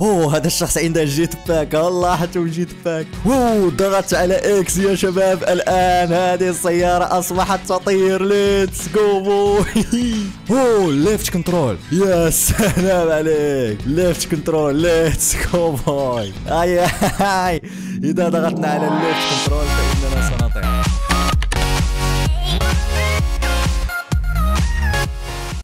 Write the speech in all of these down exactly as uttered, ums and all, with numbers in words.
اوه هذا الشخص عنده الجيت باك، الله حتى الجيت باك. اوه ضغطت على اكس يا شباب، الان هذه السيارة اصبحت تطير. ليتس جو بوي. اوه ليفت كنترول، يا سلام عليك، ليفت كنترول. ليتس جو بوي. اي اي اذا ضغطنا على الليفت كنترول فاننا سنطير.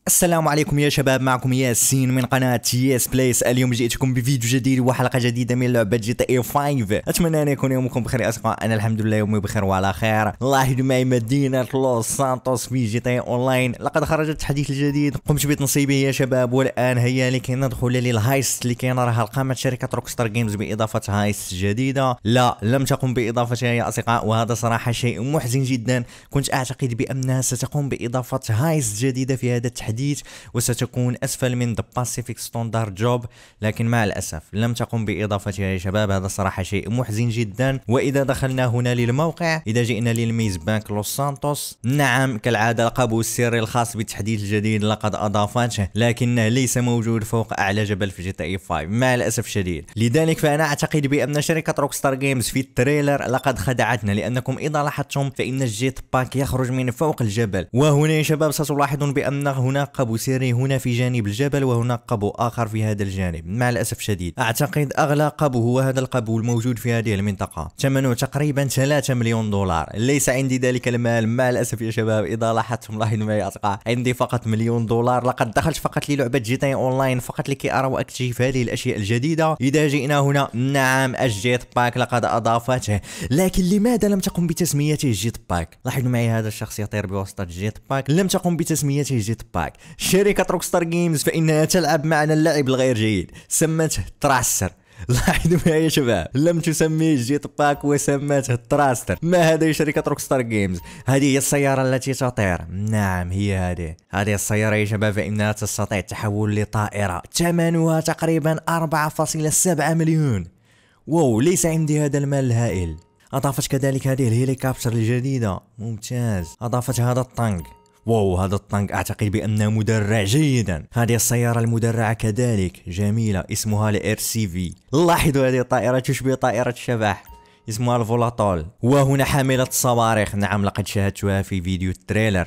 السلام عليكم يا شباب، معكم ياسين من قناة ياس بلايس. اليوم جئتكم بفيديو جديد وحلقة جديدة من لعبة جي تي اي خمسة. أتمنى أن يكون يومكم بخير يا أصدقاء. أنا الحمد لله يومي بخير وعلى خير. الله يدمع مدينة لوس سانتوس في جي تي اي أونلاين. لقد خرج التحديث الجديد، قمت بتنصيبه يا شباب، والآن هيا لكي ندخل للهايست لكي نراها. قامت شركة روكستار جيمز بإضافة هايست جديدة. لا، لم تقم بإضافتها يا أصدقاء، وهذا صراحة شيء محزن جدا. كنت أعتقد بأنها ستقوم بإضافة هايست جديدة في هذا التحديث وستكون أسفل من The Pacific Standard Job، لكن مع الأسف لم تقم بإضافتها يا شباب. هذا صراحة شيء محزن جدا. وإذا دخلنا هنا للموقع، إذا جئنا للميز بانك لوس سانتوس، نعم كالعادة لقبه السري الخاص بالتحديث الجديد لقد أضافته، لكنه ليس موجود فوق أعلى جبل في جي تي اي خمسة مع الأسف الشديد. لذلك فأنا أعتقد بأن شركة روكستار جيمز في التريلر لقد خدعتنا، لأنكم إذا لاحظتم فإن الجيت باك يخرج من فوق الجبل. وهنا يا شباب ستلاحظون بأن هنا قبو سري هنا في جانب الجبل، وهناك قبو آخر في هذا الجانب مع الأسف الشديد. أعتقد أغلى قبو هو هذا القبو الموجود في هذه المنطقة، ثمنه تقريبا ثلاثة مليون دولار. ليس عندي ذلك المال مع الأسف يا شباب. إذا لاحظتم لاحظوا معي يا أصدقاء، عندي فقط مليون دولار. لقد دخلت فقط للعبة جي تي أونلاين فقط لكي أرى وأكتشف هذه الأشياء الجديدة. إذا جئنا هنا، نعم الجيت باك لقد أضافته، لكن لماذا لم تقم بتسميته الجيت باك؟ لاحظوا معي هذا الشخص يطير بواسطة الجيت باك، لم تقم بتسميته جيت باك. شركة روكستار جيمز فإنها تلعب معنا اللعب الغير جيد، سمته تراسر. لاحظوا معي يا شباب، لم تسميه جيت باك وسمته تراستر. ما هذا يا شركة روكستار جيمز؟ هذه هي السيارة التي تطير، نعم هي هذه هذه السيارة يا شباب، فإنها تستطيع التحول لطائرة، ثمنها تقريبا أربعة فاصلة سبعة مليون. واو، ليس عندي هذا المال الهائل. أضافت كذلك هذه الهليكوبتر الجديدة، ممتاز. أضافت هذا الطنق، واو هذا الطنق أعتقد بأنه مدرع جيدا. هذه السيارة المدرعة كذلك جميلة، اسمها الار سي في. لاحظوا هذه الطائرة تشبه طائرة الشبح، اسمها الفولاتول. وهنا حاملة الصواريخ، نعم لقد شاهدتها في فيديو التريلر.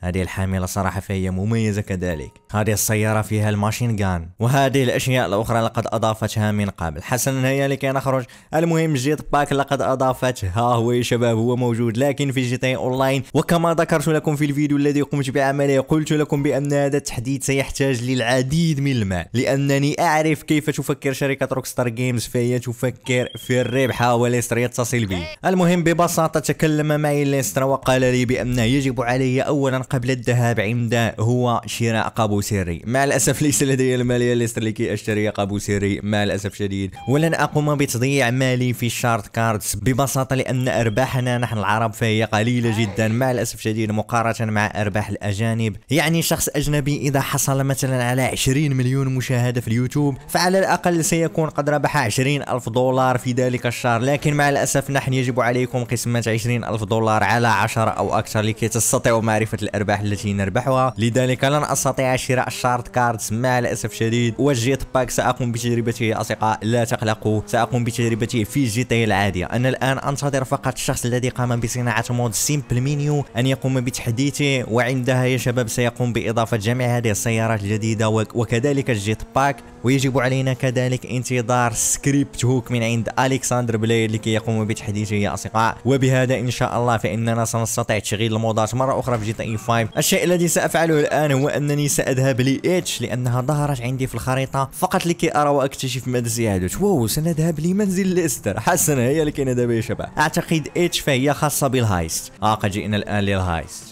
هذه الحاملة صراحة فهي مميزة كذلك. هذه السيارة فيها الماشين جان، وهذه الأشياء الأخرى لقد أضافتها من قبل. حسنا هيا لكي نخرج. المهم جيت باك لقد أضافته، ها هو يا شباب، هو موجود لكن في جي تي أونلاين. وكما ذكرت لكم في الفيديو الذي قمت بعمله، قلت لكم بأن هذا التحديث سيحتاج للعديد من المال، لأنني أعرف كيف تفكر شركة روكستار جيمز، فهي تفكر في الربحة. وليستر يتصل بي. المهم ببساطة تكلم معي ليستر وقال لي بأنه يجب علي أولا قبل الذهاب عنده هو شراء قابو سري. مع الأسف ليس لدي المال يا ليستر لكي أشتري قابو سري مع الأسف الشديد، ولن أقوم بتضييع مالي في الشارت كاردز ببساطة، لأن أرباحنا نحن العرب فهي قليلة جدا مع الأسف الشديد مقارنة مع أرباح الأجانب. يعني شخص أجنبي إذا حصل مثلا على عشرين مليون مشاهدة في اليوتيوب، فعلى الأقل سيكون قد ربح عشرين ألف دولار في ذلك الشهر. لكن مع الأسف نحن يجب عليكم قسمة عشرين ألف دولار على عشرة أو أكثر لكي تستطيعوا معرفة الارباح التي نربحها. لذلك لن استطيع شراء الشارت كاردز مع الاسف الشديد. والجيت باك ساقوم بتجربته يا اصدقاء، لا تقلقوا، ساقوم بتجربته في جي تي العاديه. انا الان انتظر فقط الشخص الذي قام بصناعه مود سيمبل مينيو ان يقوم بتحديثه، وعندها يا شباب سيقوم باضافه جميع هذه السيارات الجديده وكذلك الجيت باك. ويجب علينا كذلك انتظار سكريبت هوك من عند الكسندر بليد لكي يقوم بتحديثه يا اصدقاء. وبهذا ان شاء الله فاننا سنستطيع تشغيل المودات مره اخرى في جي تي خمسة. الشيء الذي سأفعله الآن هو أنني سأذهب لإتش لأنها ظهرت عندي في الخريطة فقط لكي أرى وأكتشف ماذا سيحدث. واو، سنذهب لمنزل ليستر. حسنا هيا لكي نذهب يا شباب. أعتقد إتش فهي خاصة بالهايست. آه قد جئنا الآن للهايست.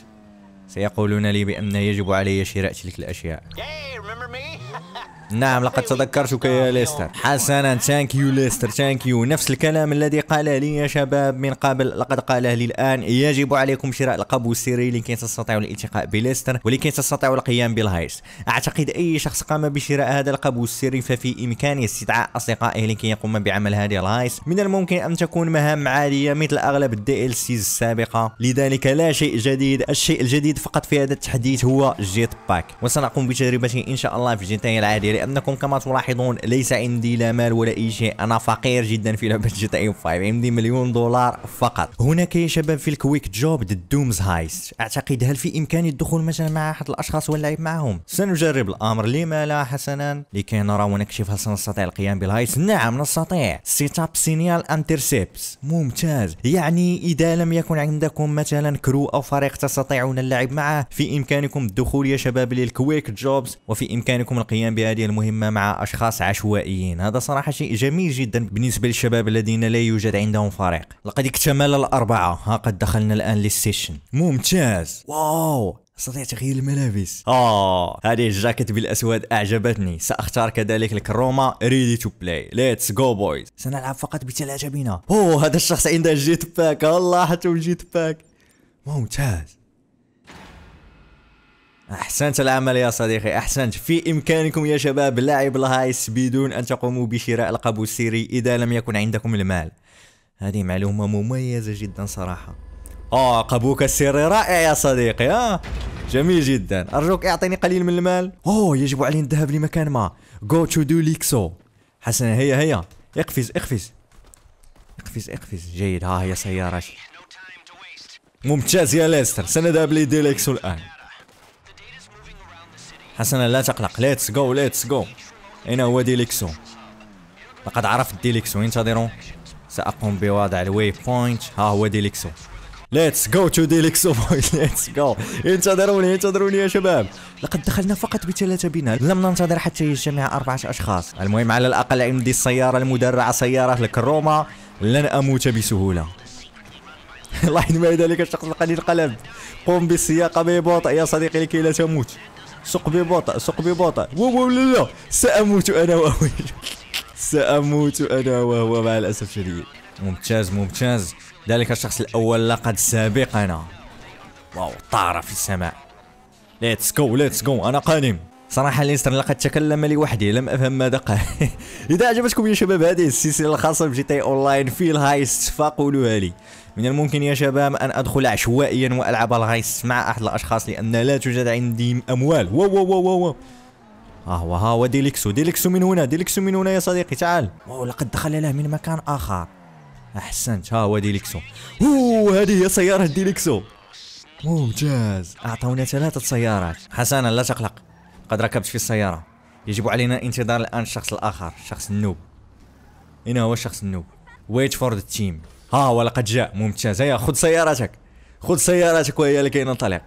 سيقولون لي بأن يجب علي شراء تلك الأشياء. نعم لقد تذكرتك يا ليستر. حسنا ثانك يو ليستر، ثانك يو. نفس الكلام الذي قال لي يا شباب من قبل لقد قاله لي الآن. يجب عليكم شراء القبو السري لكي تستطيعوا الالتقاء بليستر ولكي تستطيعوا القيام بالهايست. أعتقد أي شخص قام بشراء هذا القبو السري ففي إمكانه استدعاء أصدقائه لكي يقوم بعمل هذه الهايست. من الممكن أن تكون مهام عادية مثل أغلب الدي ال سيز السابقة، لذلك لا شيء جديد. الشيء الجديد فقط في هذا التحديث هو الجيت باك، وسنقوم بتجربته إن شاء الله في جي تي إيه العادية لأنكم كما تلاحظون ليس عندي لا مال ولا أي شيء، أنا فقير جدا في لعبة جي تي اي خمسة، عندي مليون دولار فقط. هناك يا شباب في الكويك جوب ذا دومز هايست، أعتقد هل في إمكاني الدخول مثلا مع أحد الأشخاص واللعب معهم؟ سنجرب الأمر، لما لا حسنا، لكي نرى ونكشف هل سنستطيع القيام بالهايست. نعم نستطيع. سيت أب سينيال انترسيبس، ممتاز. يعني إذا لم يكن عندكم مثلا كرو أو فريق تستطيعون اللعب معه، في إمكانكم الدخول يا شباب للكويك جوبز، وفي إمكانكم القيام بهذه المهمة مع أشخاص عشوائيين. هذا صراحة شيء جميل جدا بالنسبة للشباب الذين لا يوجد عندهم فريق. لقد اكتمل الأربعة، ها قد دخلنا الآن للسيشن، ممتاز. واو، استطيع تغيير الملابس. آه هذه الجاكيت بالأسود أعجبتني، سأختار كذلك الكروما. ريدي تو بلاي، ليتس جو بويز. سنلعب فقط بثلاثة بنا. أوه هذا الشخص عنده جيت باك، الله حتى الجيت باك، ممتاز. أحسنت العمل يا صديقي، أحسنت. في إمكانكم يا شباب لعب الهايست بدون أن تقوموا بشراء القبو السري إذا لم يكن عندكم المال. هذه معلومة مميزة جدا صراحة. آه قبوك السري رائع يا صديقي، آه جميل جدا. أرجوك اعطيني قليل من المال. أوه يجب علينا الذهاب لمكان ما. جو تو ديلوكسو. حسنا هيا هيا، اقفز اقفز اقفز اقفز، جيد. ها هي سيارتي، ممتاز يا ليستر. سنذهب لديلوكسو الآن. حسنا لا تقلق، ليتس جو ليتس جو. أين هو ديلوكسو؟ لقد عرفت ديلوكسو، انتظروا، سأقوم بوضع الويب بوينت. ها هو ديلوكسو، ليتس جو تو ديلوكسو بويز، ليتس جو. انتظروني انتظروني يا شباب، لقد دخلنا فقط بثلاثة بنا، لم ننتظر حتى يجتمع أربعة أشخاص. المهم على الأقل عندي السيارة المدرعة، سيارة الكروما، لن أموت بسهولة. الله ما ذلك الشخص القليل قلب. قم بالسياقة ببطء يا صديقي لكي لا تموت. سق ببطء سق ببطء. وو لا لا، سأموت أنا وهو سأموت أنا وهو مع الأسف الشديد. ممتاز ممتاز، ذلك الشخص الأول لقد سابقنا. واو طار في السماء. ليتس جو ليتس جو، أنا قادم. صراحة ليستر لقد تكلم لوحدي، لم أفهم ماذا قال. إذا أعجبتكم يا شباب هذه السلسلة الخاصة بجي تي أونلاين في الهايست فقولوها لي. من الممكن يا شباب أن أدخل عشوائيا وألعب الهايست مع أحد الأشخاص لأن لا توجد عندي أموال. واو واو واو واو. ها هو ها هو ديلوكسو، ديلوكسو من هنا، ديلوكسو من هنا يا صديقي، تعال. واو لقد دخل له من مكان آخر. أحسنت، ها هو ديلوكسو. أوه هذه هي سيارة ديلوكسو، ممتاز. أعطونا ثلاثة سيارات. حسنا لا تقلق، قد ركبت في السيارة. يجب علينا انتظار الآن الشخص الآخر، شخص النوب. هنا هو الشخص النوب. ويت فور ذا تيم. ها هو لقد جاء، ممتاز. هيا خذ سيارتك، خذ سيارتك وهي لكي ننطلق.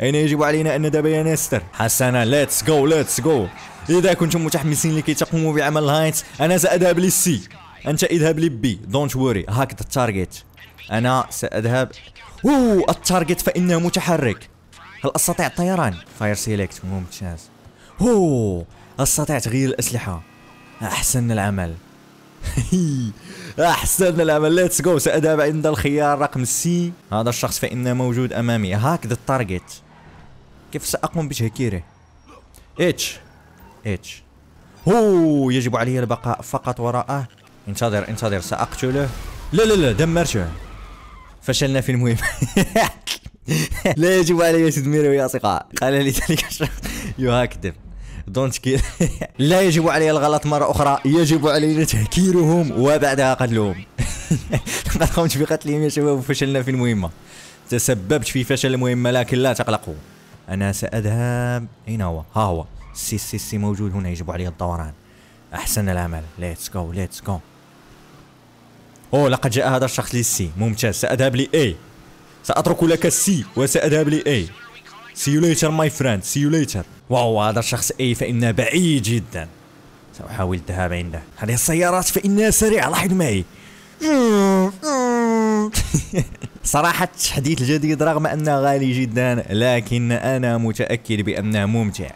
أين يجب علينا أن نذهب يا نستر؟ حسنا ليتس جو ليتس جو. إذا كنتم متحمسين لكي تقوموا بعمل هايست، أنا سأذهب للسي، أنت اذهب لبي. دونت وري، هاك التارجت. أنا سأذهب. أوه التارجت فإنه متحرك. هل أستطيع الطيران؟ فاير سيلكت، ممتاز. أوه أستطيع تغيير الأسلحة. أحسن العمل. أحسن العمل، ليتس جو. سأذهب عند الخيار رقم سي. هذا الشخص فإنه موجود أمامي. هاك التارجت، كيف سأقوم بتهكيره؟ اتش اتش. أوه يجب علي البقاء فقط وراءه. انتظر انتظر، سأقتله. لا لا لا، دمرته. فشلنا في المهم. لا يجب علي تدميره يا أصدقاء، قال لي ذلك الشخص. يو هاكدم دونت كيل. لا يجب علي الغلط مرة أخرى، يجب علينا تهكيرهم وبعدها قتلهم. لقد قمت بقتلهم يا شباب وفشلنا في المهمة، تسببت في فشل المهمة، لكن لا تقلقوا، أنا سأذهب. أين هو؟ ها هو السي السي السي موجود هنا، يجب علي الدوران. أحسن العمل، ليتس جو ليتس جو. أوه لقد جاء هذا الشخص للسي، ممتاز. سأذهب لأي، سأترك لك السي وسأذهب لأي. سي يو ليتر ماي فريند، سي يو ليتر. واو هذا الشخص أي فإنه بعيد جدا، سأحاول الذهاب عنده. هذه السيارات فإنها سريعة، لاحظ معي. صراحة التحديث الجديد رغم أنه غالي جدا، لكن أنا متأكد بأنه ممتع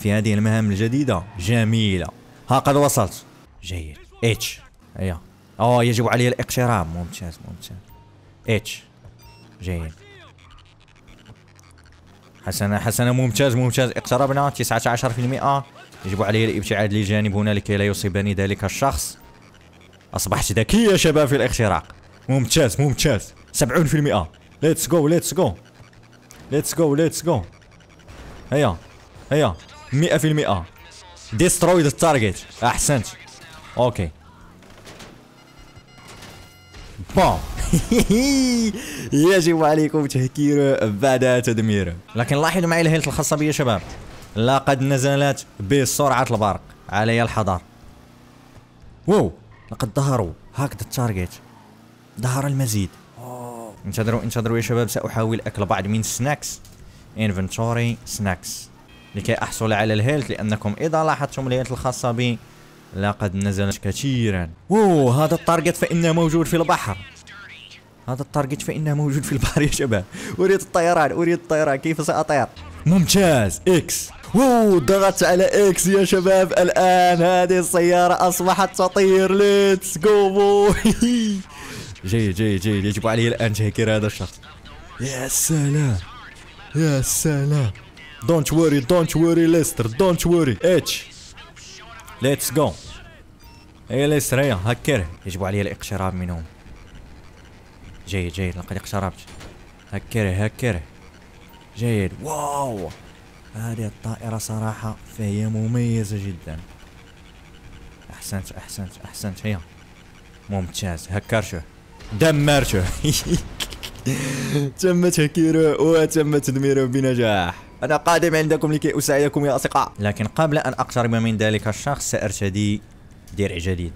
في هذه المهام الجديدة، جميلة. ها قد وصلت، جيد. اتش ايوه. اوه يجب علي الاقتراب، ممتاز ممتاز. اتش جيد. حسنا حسنا، ممتاز ممتاز، اقتربنا تسعة عشر بالمئة. يجب علي الابتعاد لجانب هنا لكي لا يصيبني ذلك الشخص. اصبحت ذكي يا شباب في الاختراق، ممتاز ممتاز. سبعين بالمئة، ليتس جو ليتس جو ليتس جو ليتس جو. هيا هيا مئة بالمئة. ديسترويد التارجت. احسنت. اوكي. بوم. يجب عليكم تهكيره بعد تدميره. لكن لاحظوا معي الهيلث الخاصة بي يا شباب. لقد نزلت بسرعة البرق. علي الحذر. واو. لقد ظهروا هكذا التارجت. ظهر المزيد. انتظروا انتظروا يا شباب، سأحاول أكل بعض من سناكس. انفنتوري سناكس لكي أحصل على الهيلث، لأنكم إذا لاحظتم الهيلث الخاصة بي لقد نزلت كثيرا. واو هذا التارجت فإنه موجود في البحر. هذا التارجت فإنه موجود في البحر يا شباب. أريد الطيران أريد الطيران، كيف سأطير؟ ممتاز. إكس. واو ضغطت على إكس يا شباب. الآن هذه السيارة أصبحت تطير. ليتس جو بوي. جيد جيد جيد. يجب علي الآن تهكير هذا الشخص. يا سلام يا سلام. دونت وري دونت وري ليستر دونت وري. اتش ليتس جو. هيا ليستر هيا هكره. يجب علي الاقتراب منهم. جيد جيد لقد اقتربت. هكره هكره. جيد. واو هذه الطائرة صراحة فهي مميزة جدا. احسنت احسنت احسنت. هيا ممتاز. هكرته دمرته. تم تهكيره وتم تدميره بنجاح. أنا قادم عندكم لكي أساعدكم يا أصدقاء. لكن قبل أن أقترب من ذلك الشخص سأرتدي درع جديد.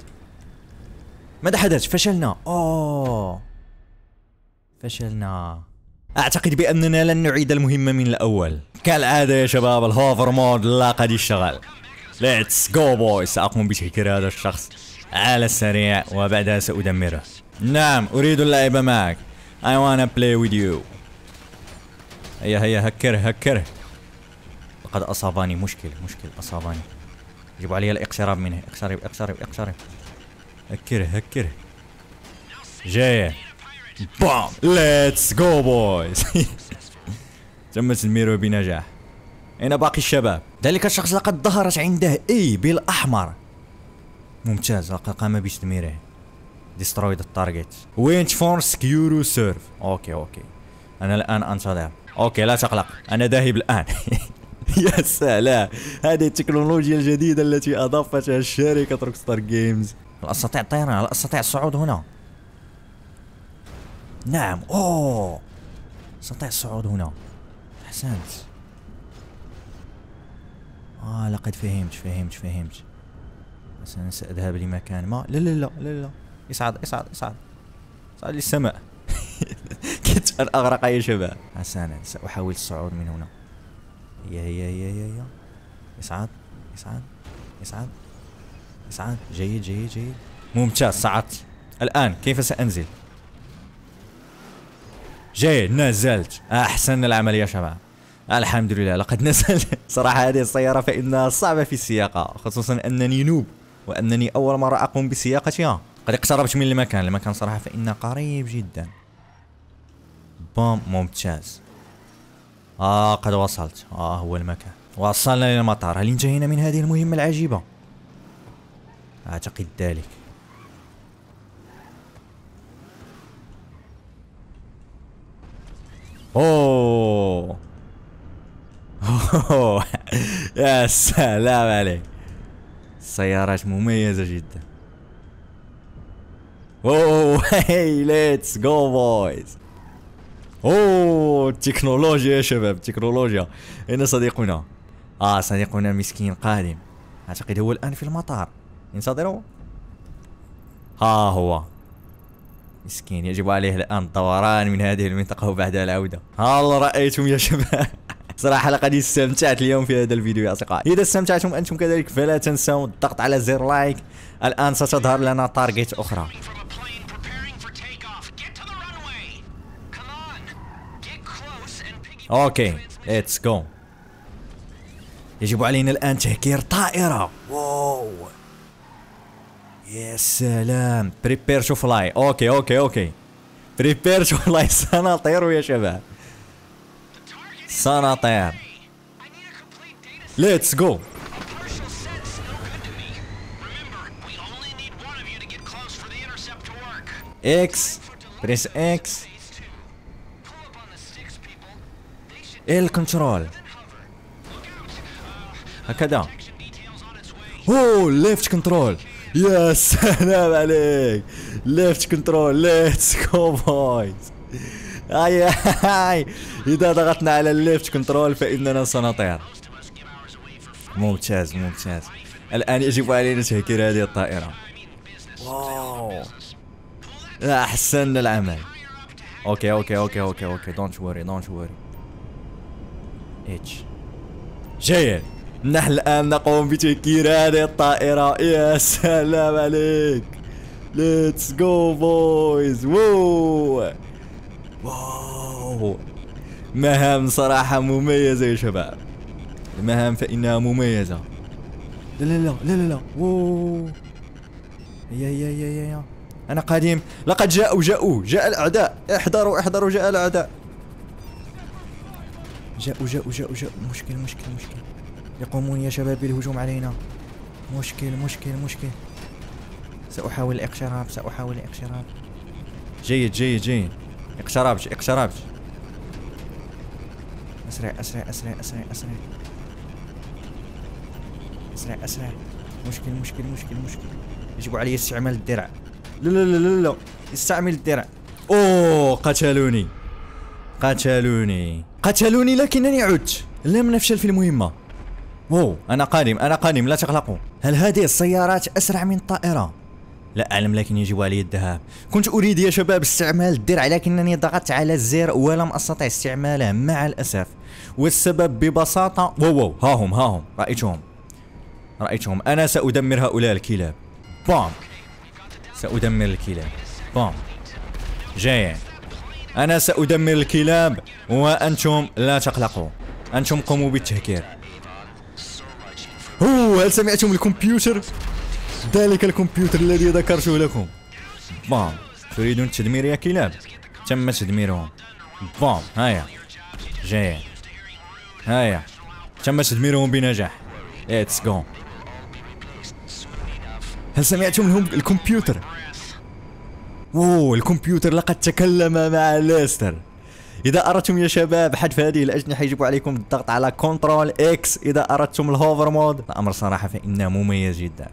ماذا حدث؟ فشلنا. أوه فشلنا. أعتقد بأننا لن نعيد المهمة من الأول كالعادة يا شباب. الهوفر مود لقد اشتغل. ليتس جو بوي. سأقوم بتهكير هذا الشخص على السريع وبعدها سأدمره. نعم أريد اللعب معك. I wanna play with you. هيا هيا هكره هكره. لقد أصابني مشكل مشكل أصابني. يجب علي الاقتراب منه. اقترب اقترب اقترب. هكره هكره. جاي. بام. ليتس جو بويز. تم تدميره بنجاح. أين باقي الشباب؟ ذلك الشخص لقد ظهرت عنده إي بالأحمر. ممتاز لقد قام بتدميره. ديسترويد التارجت. وينت فور سكيورو سيرف. اوكي اوكي انا الان انتظر. اوكي لا تقلق انا ذاهب الان. يا سلام هذه التكنولوجيا الجديدة التي اضافتها شركة روكستار جيمز. هل استطيع الطيران؟ هل استطيع الصعود هنا؟ نعم. اوه استطيع الصعود هنا. احسنت. اه لقد فهمت فهمت فهمت. انا ساذهب لمكان ما. لا لا لا لا لا. اصعد اصعد اصعد اصعد للسماء. كنت ان اغرق يا شباب. حسنا ساحاول الصعود من هنا. هيا هيا هيا هيا. اصعد اصعد اصعد اصعد. جيد جيد جيد. ممتاز صعدت. الان كيف سانزل؟ جيد نزلت. احسن العمل يا شباب. الحمد لله لقد نزلت. صراحة هذه السيارة فانها صعبة في السياقة، خصوصا انني نوب وانني اول مرة اقوم بسياقتها. قد اقتربت من المكان. المكان صراحة فإنه قريب جدا. بوم ممتاز. آه قد وصلت. آه هو المكان. وصلنا للمطار. هل انتهينا من هذه المهمة العجيبة؟ أعتقد ذلك. أوه أوه يا سلام عليك. سيارات مميزة جدا. اوه هاي ليتس جو بويز. اوه التكنولوجيا يا شباب التكنولوجيا. اين صديقنا؟ اه صديقنا مسكين قادم. اعتقد هو الان في المطار. انتظروا. ها هو مسكين يجب عليه الان الدوران من هذه المنطقة وبعدها العودة. هل رأيتم يا شباب؟ صراحة لقد استمتعت اليوم في هذا الفيديو يا أصدقائي. إذا استمتعتم أنتم كذلك فلا تنسوا الضغط على زر لايك. الآن ستظهر لنا تارجت أخرى. اوكي ليتس جو. يجب علينا الآن تهكير طائرة. واو يا سلام. بريبير تو فلاي. اوكي اوكي اوكي. بريبير تو فلاي. سنطير يا شباب سنطير. ليتس جو. اكس بريس اكس. الكنترول هكذا. اوه ليفت كنترول، يا سلام عليك، ليفت كنترول، ليتس جو بويز. اي اي اذا ضغطنا على الليفت كنترول فاننا سنطير. ممتاز ممتاز. الان يجب علينا تهكير هذه الطائره. واو احسن العمل. اوكي اوكي اوكي اوكي اوكي دونت وري دونت وري. اتش جيد. نحن الان نقوم بتهكير هذه الطائره. يا سلام عليك، ليتس جو بويز. واو واو، مهام صراحه مميزه يا شباب، المهام فانها مميزه. لا لا لا لا لا. واو يا يا يا يا انا قادم. لقد جاءوا جاءوا جاء الاعداء، احذروا احذروا جاء الاعداء. جاءوا جاءوا جاءوا جاءوا. مشكل مشكل مشكل، يقومون يا شباب بالهجوم علينا. مشكل مشكل مشكل. ساحاول الاقتراب، ساحاول الاقتراب. جيد جيد جيد. اقتربت اقتربت. اسرع اسرع اسرع اسرع اسرع اسرع اسرع. مشكل مشكل مشكل مشكل. يجب علي استعمال الدرع. لا لا لا لا لا، استعمل الدرع. اوه قتلوني قتلوني قتلوني، لكنني عدت، لم نفشل في المهمة. واو انا قادم انا قادم، لا تقلقوا. هل هذه السيارات اسرع من الطائرة؟ لا أعلم، لكن يجب علي الذهاب. كنت أريد يا شباب استعمال الدرع، لكنني ضغطت على الزر ولم أستطع استعماله مع الأسف، والسبب ببساطة. واو واو، ها هم ها هم، رأيتهم رأيتهم. أنا سأدمر هؤلاء الكلاب. بام، سأدمر الكلاب. بام، جاي. أنا سأدمر الكلاب وأنتم لا تقلقوا، أنتم قوموا بالتهكير. أوه هل سمعتم الكمبيوتر؟ ذلك الكمبيوتر الذي ذكرته لكم. بام، تريدون التدمير يا كلاب؟ تم تدميرهم. بام، هيا جاي، هيا تم تدميرهم بنجاح. ليتس جو. هل سمعتم الكمبيوتر؟ واو الكمبيوتر لقد تكلم مع ليستر. إذا أردتم يا شباب حذف هذه الأجنحة يجب عليكم الضغط على كنترول إكس إذا أردتم الهوفر مود. الأمر صراحة فإنه مميز جدا.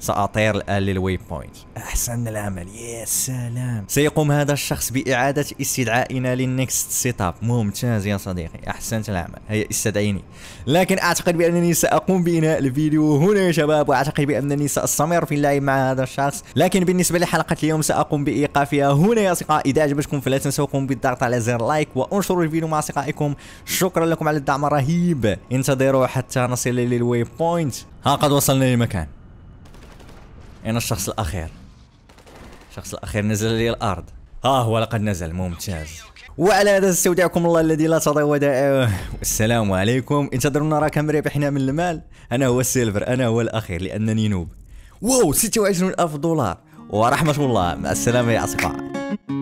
سأطير الآن للويب بوينت. أحسن العمل، يا سلام. سيقوم هذا الشخص بإعادة استدعائنا للنكست سيت اب. ممتاز يا صديقي، أحسنت العمل. هيا استدعيني. لكن أعتقد بأنني سأقوم بإنهاء الفيديو هنا يا شباب، وأعتقد بأنني سأستمر في اللعب مع هذا الشخص. لكن بالنسبة لحلقة اليوم سأقوم بإيقافها هنا يا أصدقاء. إذا أعجبتكم فلا تنسوا بالضغط على زر لايك وانشروا الفيديو مع أصدقائكم. شكرا لكم على الدعم الرهيب. انتظروا حتى نصل للويب بوينت. ها قد وصلنا للمكان. أنا الشخص الأخير. الشخص الأخير نزل للأرض. ها آه هو لقد نزل. ممتاز. وعلى هذا استودعكم الله الذي لا تضيع ودائعه، والسلام عليكم. انتظرونا راه كم ربحنا من المال. أنا هو السيلفر، أنا هو الأخير لأنني نوب. واو ستة وعشرين ألف دولار ورحمة الله. مع السلامة يا أصدقاء.